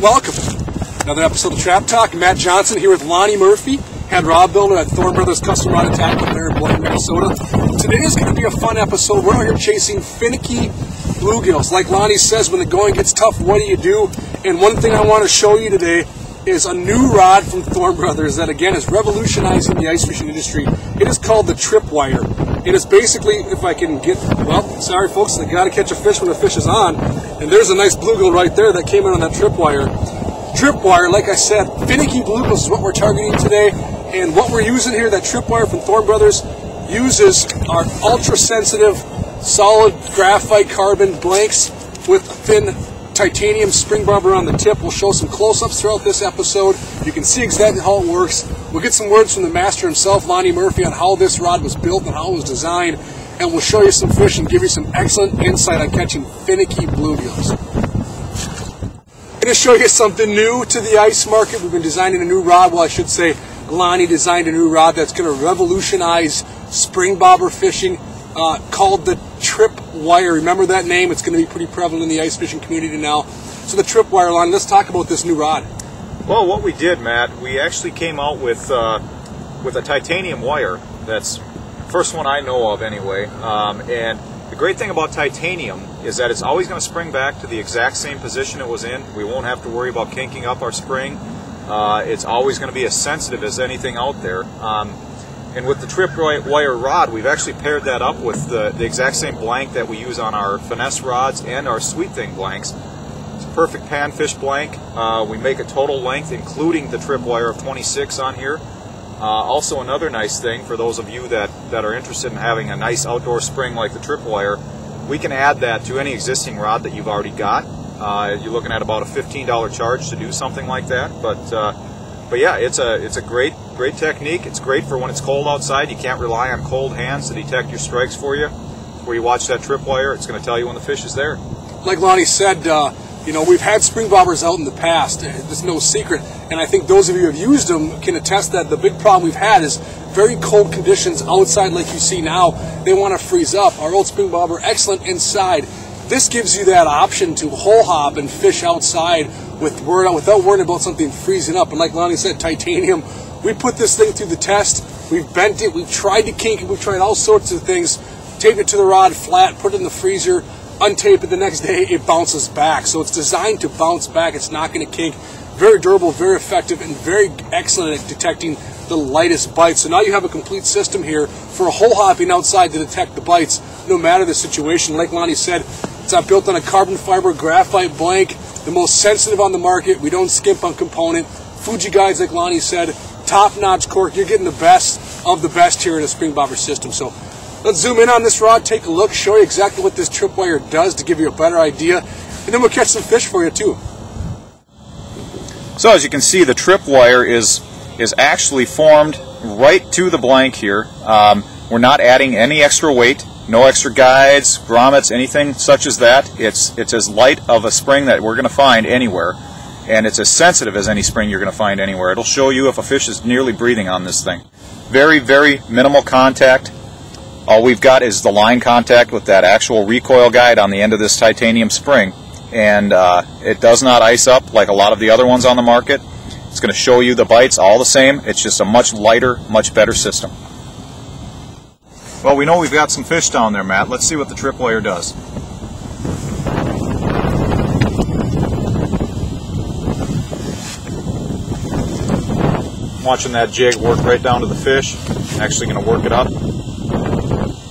Welcome. Another episode of Trap Talk. Matt Johnson here with Lonnie Murphy, head rod builder at Thorne Brothers Custom Rod and Tackle there in Blaine, Minnesota. Today is going to be a fun episode. We're out here chasing finicky bluegills. Like Lonnie says, when the going gets tough, what do you do? And one thing I want to show you today is a new rod from Thorne Brothers that, again, is revolutionizing the ice fishing industry. It is called the Tripwire. It is basically, if I can get, well, sorry folks, they got to catch a fish when the fish is on. And there's a nice bluegill right there that came in on that Tripwire. Tripwire, like I said, finicky bluegills is what we're targeting today. And what we're using here, that Tripwire from Thorne Brothers, uses our ultra-sensitive, solid graphite carbon blanks with thin titanium spring barb around the tip. We'll show some close-ups throughout this episode. You can see exactly how it works. We'll get some words from the master himself, Lonnie Murphy, on how this rod was built and how it was designed. And we'll show you some fish and give you some excellent insight on catching finicky bluegills. I'm going to show you something new to the ice market. We've been designing a new rod. Well, I should say Lonnie designed a new rod that's going to revolutionize spring bobber fishing, called the Tripwire. Remember that name? It's going to be pretty prevalent in the ice fishing community now. So the Tripwire, line, let's talk about this new rod. Well, what we did, Matt, we actually came out with a titanium wire. That's the first one I know of anyway. And the great thing about titanium is that it's always going to spring back to the exact same position it was in. We won't have to worry about kinking up our spring. It's always going to be as sensitive as anything out there. And with the Tripwire rod, we've actually paired that up with the exact same blank that we use on our finesse rods and our sweet thing blanks. It's a perfect panfish blank. We make a total length, including the Tripwire, of 26 on here. Also, another nice thing for those of you that are interested in having a nice outdoor spring like the Tripwire, we can add that to any existing rod that you've already got. You're looking at about a $15 charge to do something like that, but yeah, it's a great technique. It's great for when it's cold outside. You can't rely on cold hands to detect your strikes for you. Where you watch that Tripwire, it's going to tell you when the fish is there. Like Lonnie said, you know, we've had spring bobbers out in the past. It's no secret. And I think those of you who have used them can attest that the big problem we've had is very cold conditions outside like you see now. They want to freeze up. Our old spring bobber, excellent inside. This gives you that option to whole hop and fish outside without worrying about something freezing up. And like Lonnie said, titanium. We put this thing through the test, we've bent it, we've tried to kink it, we've tried all sorts of things, taped it to the rod flat, put it in the freezer, untape it the next day, it bounces back. So it's designed to bounce back, it's not going to kink. Very durable, very effective, and very excellent at detecting the lightest bites. So now you have a complete system here for a hole hopping outside to detect the bites, no matter the situation. Like Lonnie said, it's not built on a carbon fiber graphite blank, the most sensitive on the market, we don't skimp on component. Fuji guides, like Lonnie said, top-notch cork. You're getting the best of the best here in a spring bobber system. So let's zoom in on this rod, take a look, show you exactly what this Tripwire does to give you a better idea, and then we'll catch some fish for you too. So as you can see, the Tripwire is actually formed right to the blank here. We're not adding any extra weight, no extra guides, grommets, anything such as that. It's as light of a spring that we're going to find anywhere. And it's as sensitive as any spring you're going to find anywhere. It'll show you if a fish is nearly breathing on this thing. Very, very minimal contact. All we've got is the line contact with that actual recoil guide on the end of this titanium spring. And it does not ice up like a lot of the other ones on the market. It's going to show you the bites all the same. It's just a much lighter, much better system. Well, we know we've got some fish down there, Matt. Let's see what the Tripwire does. Watching that jig work right down to the fish. Actually going to work it up.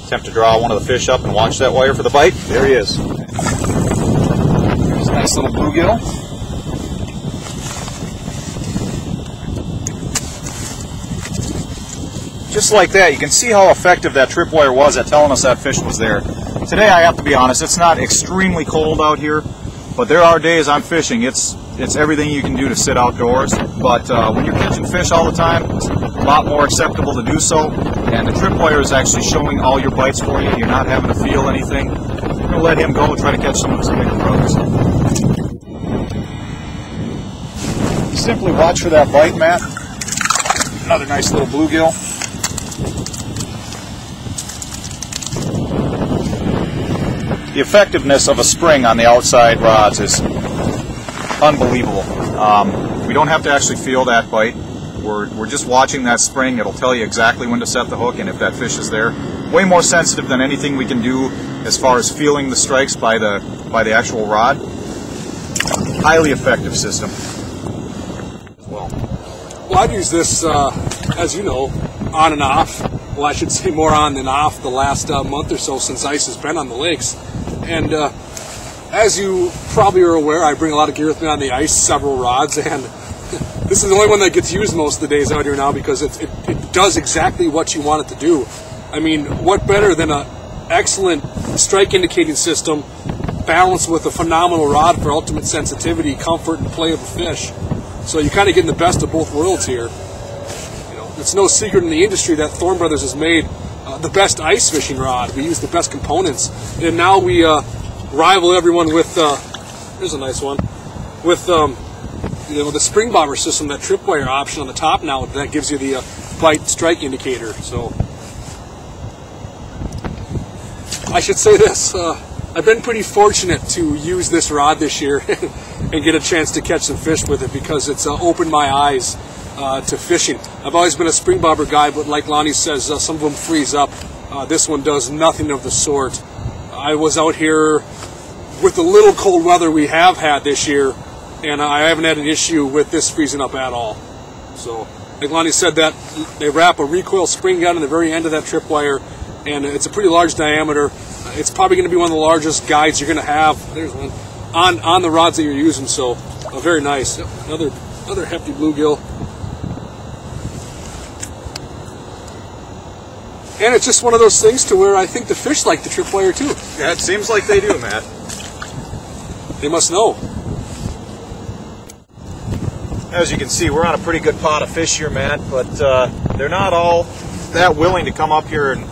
Attempt to draw one of the fish up and watch that wire for the bite. There he is. There's a nice little bluegill. Just like that, you can see how effective that Tripwire was at telling us that fish was there. Today, I have to be honest, it's not extremely cold out here, but there are days I'm fishing. It's everything you can do to sit outdoors, but when you're catching fish all the time, it's a lot more acceptable to do so, and the Tripwire is actually showing all your bites for you. You're not having to feel anything. We're going to let him go and try to catch some of his bigger brothers. Simply watch for that bite, Matt. Another nice little bluegill. The effectiveness of a spring on the outside rods is unbelievable. We don't have to actually feel that bite. We're just watching that spring. It'll tell you exactly when to set the hook and if that fish is there. Way more sensitive than anything we can do as far as feeling the strikes by the actual rod. Highly effective system. Well, I've used this, as you know, on and off. Well, I should say more on than off the last month or so since ice has been on the lakes. And as you probably are aware, I bring a lot of gear with me on the ice, several rods, and this is the only one that gets used most of the days out here now because it does exactly what you want it to do. I mean, what better than an excellent strike indicating system balanced with a phenomenal rod for ultimate sensitivity, comfort, and play of a fish. So you're kind of getting the best of both worlds here. You know, it's no secret in the industry that Thorne Brothers has made the best ice fishing rod. We use the best components, and now we rival everyone with, here's a nice one, with you know, the spring bobber system, that Tripwire option on the top now that gives you the bite strike indicator. So I should say this, I've been pretty fortunate to use this rod this year and get a chance to catch some fish with it because it's opened my eyes to fishing. I've always been a spring bobber guy, but like Lonnie says, some of them freeze up. This one does nothing of the sort. I was out here with the little cold weather we have had this year, and I haven't had an issue with this freezing up at all. So, like Lonnie said, that they wrap a recoil spring gun in the very end of that Tripwire, and it's a pretty large diameter. It's probably going to be one of the largest guides you're going to have. There's one on the rods that you're using. So very nice. Another hefty bluegill. And it's just one of those things to where I think the fish like the Tripwire too. Yeah, it seems like they do, Matt. They must know. As you can see, we're on a pretty good pot of fish here, Matt. But they're not all that willing to come up here and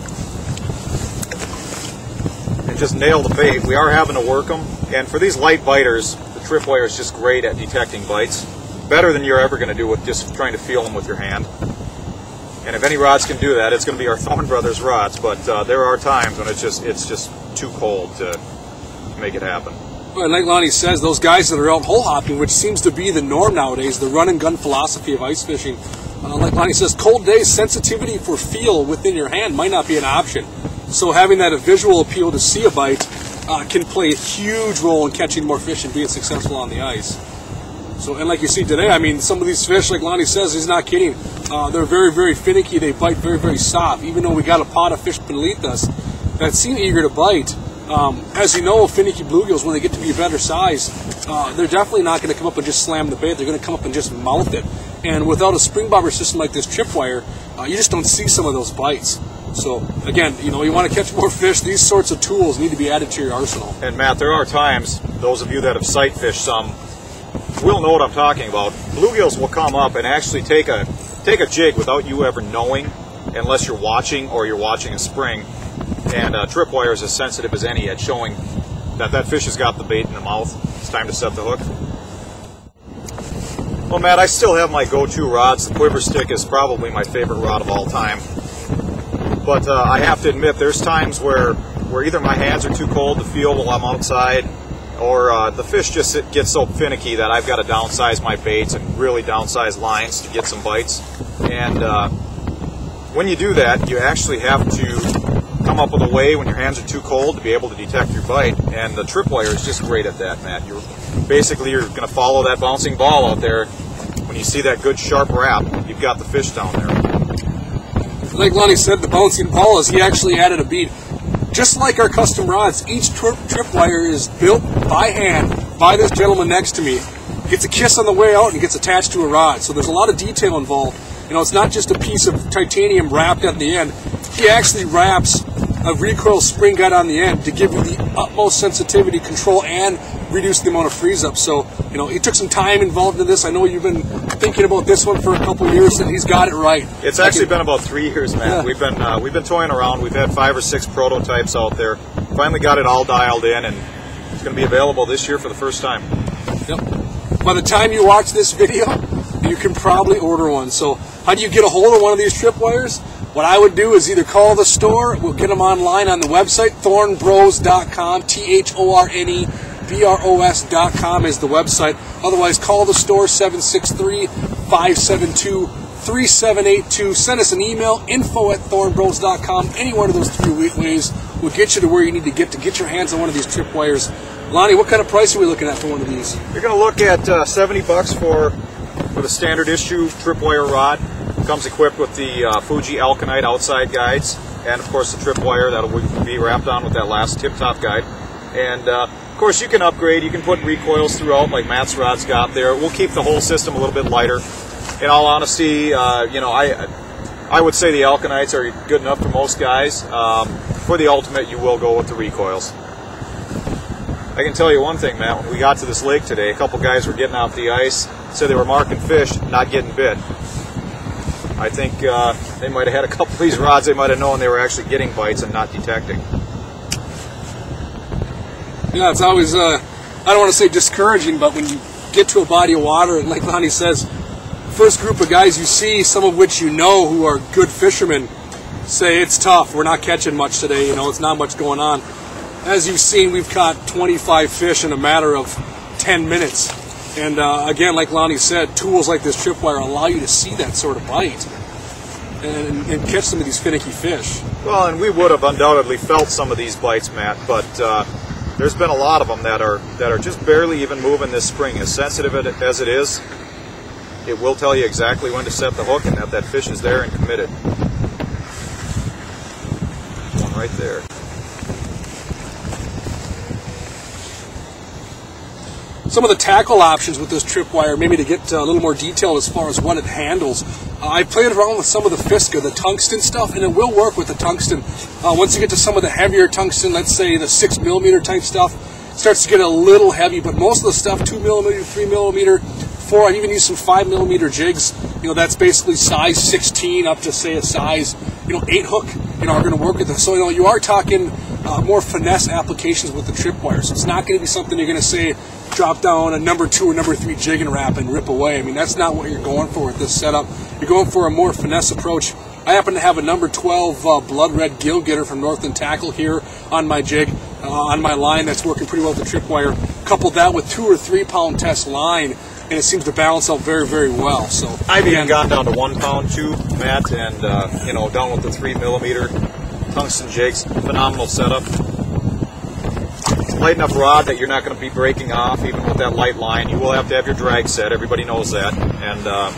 just nail the bait. We are having to work them, and for these light biters, the Tripwire is just great at detecting bites, better than you're ever going to do with just trying to feel them with your hand. And if any rods can do that, it's going to be our Thorne Brothers rods. But there are times when it's just too cold to make it happen. Well, and like Lonnie says, those guys that are out hole hopping, which seems to be the norm nowadays, the run and gun philosophy of ice fishing. Like Lonnie says, cold days, sensitivity for feel within your hand might not be an option. So having that visual appeal to see a bite can play a huge role in catching more fish and being successful on the ice. So, and like you see today, I mean, some of these fish, like Lonnie says, he's not kidding. They're very, very finicky. They bite very, very soft. Even though we got a pot of fish beneath us that seem eager to bite, as you know, finicky bluegills, when they get to be a better size, they're definitely not going to come up and just slam the bait. They're going to come up and just mouth it. And without a spring bobber system like this Tripwire, you just don't see some of those bites. So again, you know, you want to catch more fish, these sorts of tools need to be added to your arsenal. And Matt, there are times, those of you that have sight fished some will know what I'm talking about. Bluegills will come up and actually take a jig without you ever knowing, unless you're watching or you're watching a spring. And Tripwire is as sensitive as any at showing that fish has got the bait in the mouth. It's time to set the hook. Well, Matt, I still have my go-to rods. The Quiver Stick is probably my favorite rod of all time. But I have to admit, there's times where either my hands are too cold to feel while I'm outside, or the fish just gets so finicky that I've got to downsize my baits and really downsize lines to get some bites. And when you do that, you actually have to come up with a way when your hands are too cold to be able to detect your bite, and the Tripwire is just great at that, Matt. You're going to follow that bouncing ball out there. When you see that good sharp wrap, you've got the fish down there. Like Lonnie said, the bouncing ball is, he actually added a bead. Just like our custom rods, each Tripwire is built by hand by this gentleman next to me. Gets a kiss on the way out and gets attached to a rod, so there's a lot of detail involved. You know, it's not just a piece of titanium wrapped at the end. He actually wraps a recoil spring guide on the end to give you the utmost sensitivity, control, and reduce the amount of freeze up. So, you know, he took some time involved in this. I know you've been thinking about this one for a couple of years, and he's got it right. It's actually been about 3 years, man. Yeah. We've been toying around. We've had 5 or 6 prototypes out there. Finally got it all dialed in, and it's going to be available this year for the first time. Yep. By the time you watch this video, you can probably order one. So, how do you get a hold of one of these Tripwires? What I would do is either call the store, we'll get them online on the website, thornebros.com, Thorne bros.com is the website. Otherwise, call the store, 763-572-3782. Send us an email, info@thornebros.com. Any one of those three ways will get you to where you need to get your hands on one of these trip wires. Lonnie, what kind of price are we looking at for one of these? You're going to look at $70 for the standard issue tripwire rod. It comes equipped with the Fuji Alkanite outside guides, and of course the tripwire that will be wrapped on with that last tip-top guide. And of course you can upgrade, you can put recoils throughout like Matt's rod's got there. We'll keep the whole system a little bit lighter. In all honesty, you know, I would say the Alkanites are good enough for most guys. For the ultimate, you will go with the recoils. I can tell you one thing, Matt, when we got to this lake today, a couple guys were getting off the ice, said they were marking fish, not getting bit. I think they might have had a couple of these rods, they might have known they were actually getting bites and not detecting. Yeah, it's always, I don't want to say discouraging, but when you get to a body of water, and like Lonnie says, first group of guys you see, some of which you know who are good fishermen, say it's tough, we're not catching much today, you know, it's not much going on. As you've seen, we've caught 25 fish in a matter of 10 minutes. And again, like Lonnie said, tools like this tripwire allow you to see that sort of bite and catch some of these finicky fish. Well, and we would have undoubtedly felt some of these bites, Matt, but there's been a lot of them that are just barely even moving this spring. As sensitive as it is, it will tell you exactly when to set the hook and that fish is there and committed. One right there. Some of the tackle options with this tripwire, maybe to get a little more detail as far as what it handles. I played around with some of the Fiska, the tungsten stuff, and it will work with the tungsten. Once you get to some of the heavier tungsten, let's say the 6mm type stuff, it starts to get a little heavy, but most of the stuff, 2mm, 3mm, 4, I've even used some 5mm jigs. You know, that's basically size 16 up to, say, a size, you know, 8 hook, you know, are going to work with this. So, you know, you are talking more finesse applications with the tripwire. So it's not going to be something you're going to say, drop down a number 2 or number 3 jig and wrap and rip away. I mean, that's not what you're going for with this setup. You're going for a more finesse approach. I happen to have a number 12 blood red gill getter from Northland Tackle here on my jig, on my line. That's working pretty well with the tripwire. Couple that with 2 or 3 pound test line, and it seems to balance out very, very well. So I've even gotten down to 1 pound too, Matt, and you know, down with the 3mm tungsten jigs. Phenomenal setup. Light enough rod that you're not going to be breaking off even with that light line. You will have to have your drag set, everybody knows that, and a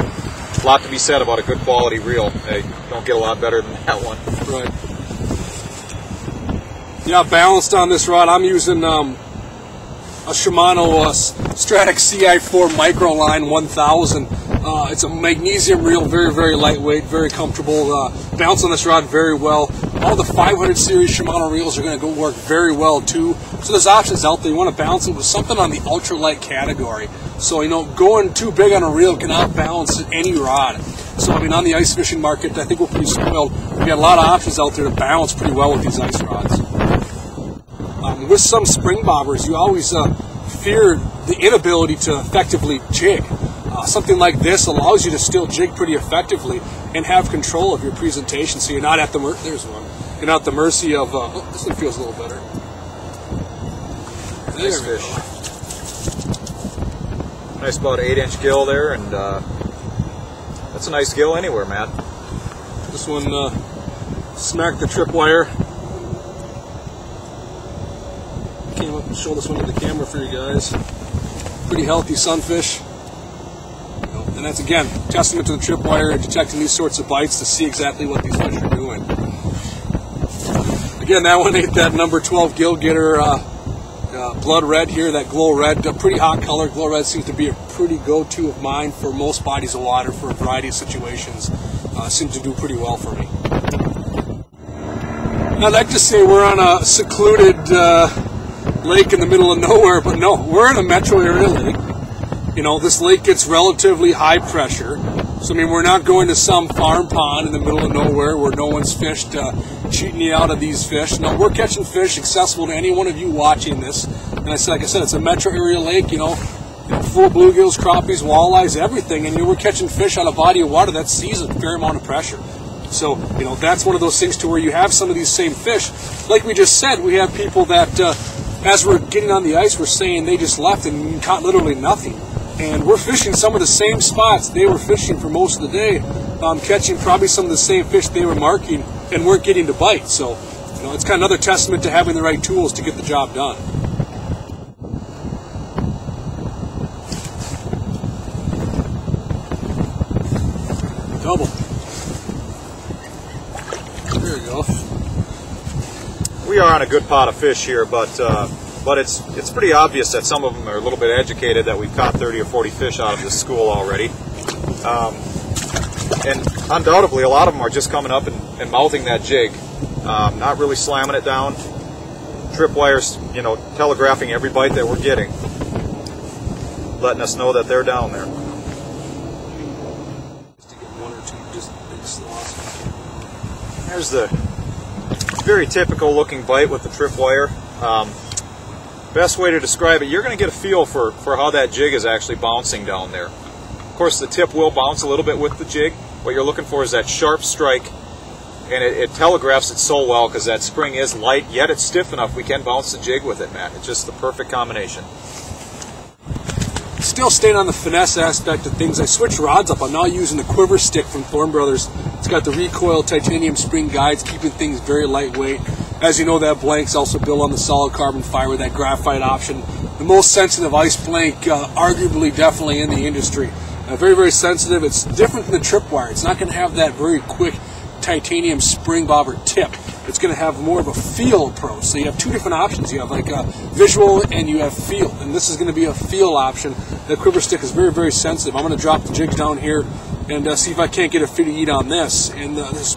lot to be said about a good quality reel. Hey, don't get a lot better than that one. Right. Yeah, balanced on this rod. I'm using a Shimano Stratic CI4 Micro Line 1000. It's a magnesium reel, very, very lightweight, very comfortable. Bounce on this rod very well. All the 500 series Shimano reels are going to go work very well too. So there's options out there. You want to balance it with something on the ultralight category. So, you know, going too big on a reel cannot balance any rod. So, I mean, on the ice fishing market, I think we're pretty spoiled. We've got a lot of options out there to balance pretty well with these ice rods. With some spring bobbers, you always fear the inability to effectively jig. Something like this allows you to still jig pretty effectively and have control of your presentation, so you're not at the mercy of. Oh, this one feels a little better. Nice fish. Nice, about 8-inch gill there, and that's a nice gill anywhere, Matt. This one smacked the tripwire. Came up and showed this one to the camera for you guys. Pretty healthy sunfish. And that's, again, testament to the tripwire and detecting these sorts of bites to see exactly what these fish are doing. Again, that one ate that number 12 gill getter blood red here, that glow red, a pretty hot color. Glow red seems to be a pretty go-to of mine for most bodies of water for a variety of situations. Seems to do pretty well for me. And I'd like to say we're on a secluded lake in the middle of nowhere, but no, we're in a metro area lake. You know, this lake gets relatively high pressure, so I mean, we're not going to some farm pond in the middle of nowhere where no one's fished, cheating you out of these fish. No, we're catching fish accessible to any one of you watching this. And like I said, it's a metro area lake, you know full of bluegills, crappies, walleyes, everything. And you know, we're catching fish on a body of water that sees a fair amount of pressure. So, you know, that's one of those things to where you have some of these same fish. Like we just said, we have people that as we're getting on the ice, we're saying they just left and caught literally nothing. And we're fishing some of the same spots they were fishing for most of the day, catching probably some of the same fish they were marking and weren't getting to bite. So, you know, it's kind of another testament to having the right tools to get the job done. Double. There we go. We are on a good pot of fish here, but it's pretty obvious that some of them are a little bit educated that we've caught 30 or 40 fish out of this school already. And undoubtedly, a lot of them are just coming up and mouthing that jig, not really slamming it down. Tripwire's, you know, telegraphing every bite that we're getting, letting us know that they're down there. There's the very typical looking bite with the Tripwire. Best way to describe it, you're going to get a feel for how that jig is actually bouncing down there. Of course, the tip will bounce a little bit with the jig. What you're looking for is that sharp strike, and it telegraphs it so well because that spring is light, yet it's stiff enough we can bounce the jig with it, Matt. It's just the perfect combination. Still staying on the finesse aspect of things, I switched rods up. I'm now using the Quiver Stick from Thorne Brothers. It's got the recoil titanium spring guides, keeping things very lightweight. As you know, that blank's also built on the solid carbon fiber, that graphite option. The most sensitive ice blank, arguably, definitely in the industry. Very, very sensitive. It's different than the Tripwire. It's not going to have that very quick titanium spring bobber tip. It's going to have more of a feel approach. So you have two different options. You have like a visual and you have feel. And this is going to be a feel option. The Quiver Stick is very, very sensitive. I'm going to drop the jigs down here and see if I can't get a feed to eat on this. And this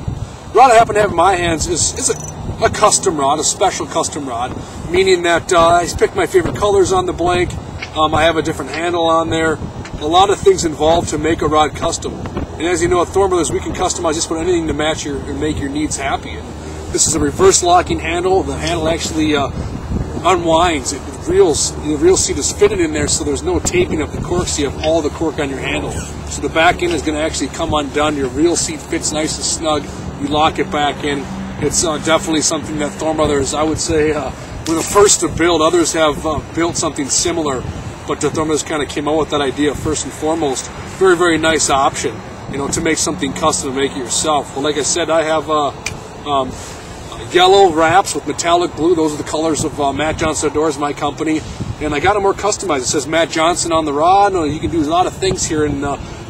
rod I happen to have in my hands is a custom rod, a special custom rod, meaning that I picked my favorite colors on the blank. I have a different handle on there. A lot of things involved to make a rod custom. And as you know, at Thorne Brothers, we can customize just about anything to match your and make your needs happy. And this is a reverse locking handle. The handle actually unwinds. It reels. The reel seat is fitted in there, so there's no taping of the cork, so you have all the cork on your handle. So the back end is going to actually come undone. Your reel seat fits nice and snug. You lock it back in. It's definitely something that Thorne Brothers, I would say, were the first to build. Others have built something similar, but the Thorne Brothers kind of came out with that idea first and foremost. Very, very nice option, you know, to make something custom and make it yourself. Well, like I said, I have yellow wraps with metallic blue. Those are the colors of Matt Johnson Outdoors, my company, and I got them more customized. It says Matt Johnson on the rod. You can do a lot of things here, and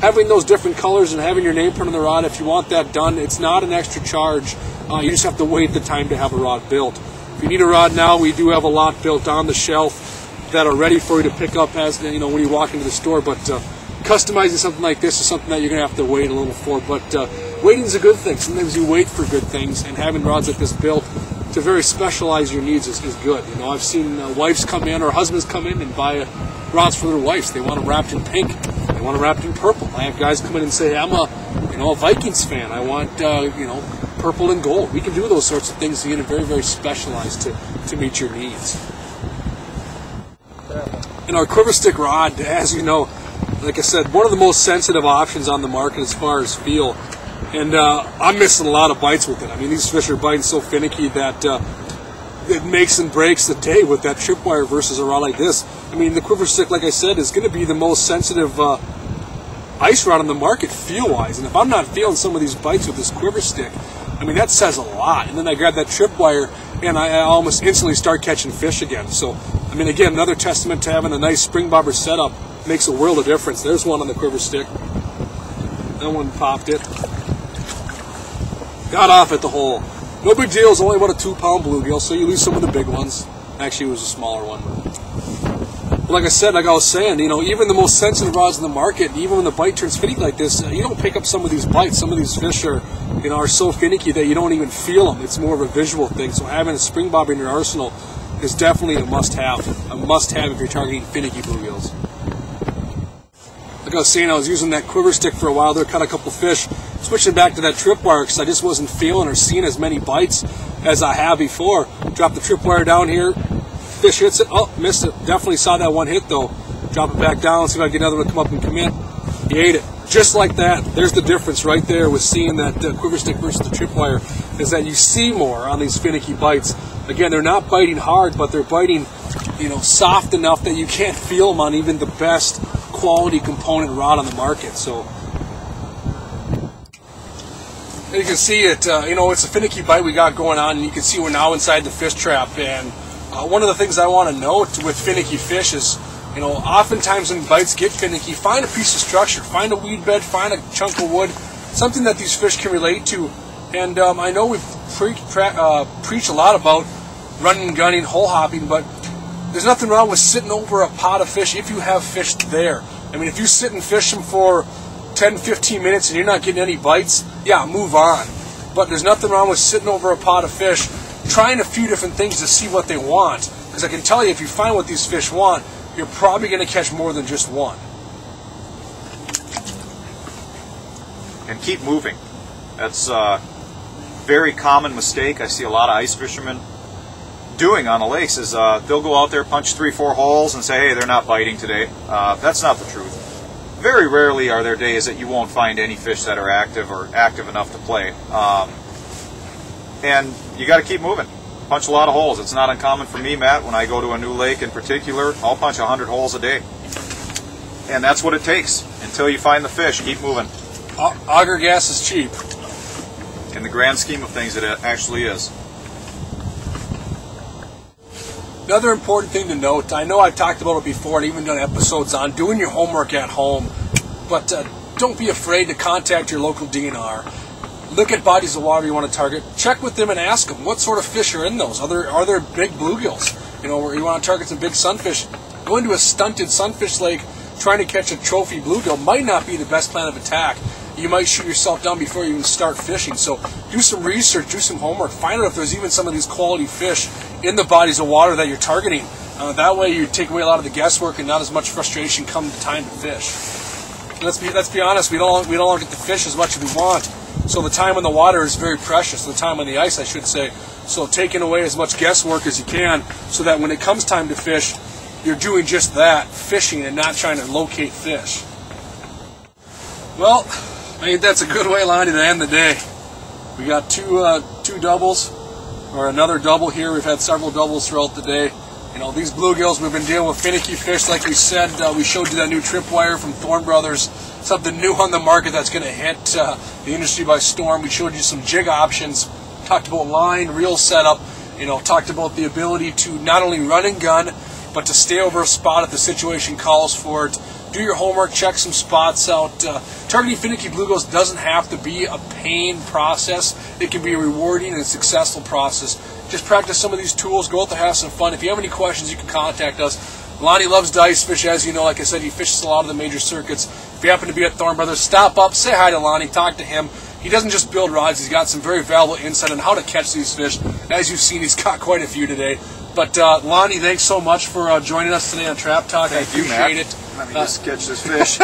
having those different colors and having your name put on the rod, if you want that done, it's not an extra charge. You just have to wait the time to have a rod built. If you need a rod now, we do have a lot built on the shelf that are ready for you to pick up as you know when you walk into the store. But customizing something like this is something that you're going to have to wait a little for. But waiting is a good thing. Sometimes you wait for good things, and having rods like this built to very specialize your needs is good. You know, I've seen wives come in or husbands come in and buy rods for their wives. They want them wrapped in pink. They want them wrapped in purple. I have guys come in and say, I'm a Vikings fan. I want purple and gold. We can do those sorts of things again, and very, very specialized to meet your needs. And our Quiver Stick rod, as you know, like I said, one of the most sensitive options on the market as far as feel. And I'm missing a lot of bites with it. I mean, these fish are biting so finicky that it makes and breaks the day with that Tripwire versus a rod like this. I mean, the Quiver Stick, like I said, is going to be the most sensitive ice rod on the market feel-wise. And if I'm not feeling some of these bites with this Quiver Stick, I mean, that says a lot. And then I grab that Tripwire, and I almost instantly start catching fish again. So, I mean, again, another testament to having a nice spring bobber setup makes a world of difference. There's one on the Quiver Stick. That one popped it. Got off at the hole. No big deal. It's only about a 2-pound bluegill, so you lose some of the big ones. Actually, it was a smaller one. But like I said, like I was saying, you know, even the most sensitive rods in the market, even when the bite turns finicky like this, you don't pick up some of these bites. Some of these fish are so finicky that you don't even feel them. It's more of a visual thing. So having a spring bobber in your arsenal is definitely a must-have. A must-have if you're targeting finicky bluegills. Like I was saying, I was using that Quiver Stick for a while there, caught a couple fish, switching back to that Tripwire because I just wasn't feeling or seeing as many bites as I have before. Drop the Tripwire down here, fish hits it, oh, missed it. Definitely saw that one hit though. Drop it back down, see if I can get another one to come up and commit. He ate it. Just like that. There's the difference right there with seeing that Quiver Stick versus the Tripwire, is that you see more on these finicky bites. Again, they're not biting hard, but they're biting you know, soft enough that you can't feel them on even the best quality component rod on the market. So you can see it, you know, it's a finicky bite we got going on, and you can see we're now inside the fish trap. And one of the things I want to note with finicky fish is, you know, oftentimes when bites get finicky, find a piece of structure, find a weed bed, find a chunk of wood, something that these fish can relate to. And I know we've preached a lot about running and gunning, hole hopping, but there's nothing wrong with sitting over a pot of fish if you have fish there. I mean, if you sit and fish them for 10-15 minutes and you're not getting any bites, yeah, move on. But there's nothing wrong with sitting over a pot of fish, trying a few different things to see what they want. Because I can tell you, if you find what these fish want, you're probably going to catch more than just one. And keep moving. That's a very common mistake I see a lot of ice fishermen doing on the lakes, is they'll go out there, punch 3-4 holes and say, hey, they're not biting today. That's not the truth. Very rarely are there days that you won't find any fish that are active or active enough to play. And you got to keep moving. Punch a lot of holes. It's not uncommon for me, Matt, when I go to a new lake in particular, I'll punch 100 holes a day. And that's what it takes. Until you find the fish, keep moving. Auger gas is cheap. In the grand scheme of things, it actually is. Another important thing to note, I know I've talked about it before and even done episodes on doing your homework at home, but don't be afraid to contact your local DNR. Look at bodies of water you want to target. Check with them and ask them what sort of fish are in those. Are there big bluegills? You know, where you want to target some big sunfish. Going to a stunted sunfish lake trying to catch a trophy bluegill might not be the best plan of attack. You might shoot yourself down before you even start fishing. So do some research, do some homework, find out if there's even some of these quality fish in the bodies of water that you're targeting. That way you take away a lot of the guesswork and not as much frustration come the time to fish. And let's be honest, we don't get to fish as much as we want. So the time on the water is very precious, the time on the ice I should say. So taking away as much guesswork as you can so that when it comes time to fish, you're doing just that, fishing and not trying to locate fish. Well, I think that's a good way, Lonnie, to end the day. We got two doubles, or another double here. We've had several doubles throughout the day. You know, these bluegills, we've been dealing with finicky fish, like we said. We showed you that new Tripwire from Thorne Brothers, something new on the market that's going to hit the industry by storm. We showed you some jig options, talked about line, reel setup, you know, talked about the ability to not only run and gun, but to stay over a spot if the situation calls for it. Do your homework, check some spots out. Targeting finicky bluegills doesn't have to be a pain process. It can be a rewarding and successful process. Just practice some of these tools, go out there, have some fun. If you have any questions, you can contact us. Lonnie loves to ice fish, as you know. Like I said, he fishes a lot of the major circuits. If you happen to be at Thorne Brothers, stop up, say hi to Lonnie, talk to him. He doesn't just build rods, he's got some very valuable insight on how to catch these fish. As you've seen, he's caught quite a few today. But Lonnie, thanks so much for joining us today on Trap Talk. Thank you, Matt. I appreciate it. Let me just catch this fish.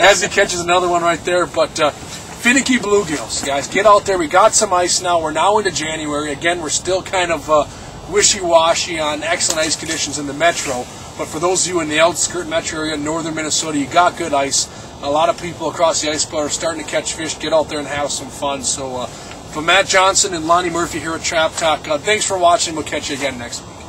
As he catches another one right there. But finicky bluegills, guys. Get out there. We got some ice now. We're now into January. Again, we're still kind of wishy-washy on excellent ice conditions in the metro. But for those of you in the outskirt metro area, northern Minnesota, you got good ice. A lot of people across the ice belt are starting to catch fish. Get out there and have some fun. So for Matt Johnson and Lonnie Murphy here at Trap Talk, thanks for watching. We'll catch you again next week.